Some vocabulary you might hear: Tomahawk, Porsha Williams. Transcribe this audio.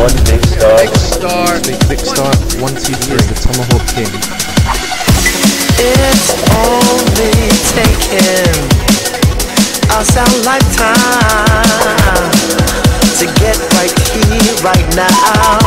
One big star. Big star. Big star. 1, 2, 3 is the Tomahawk King. It's only taken us our lifetime to get right here, right now.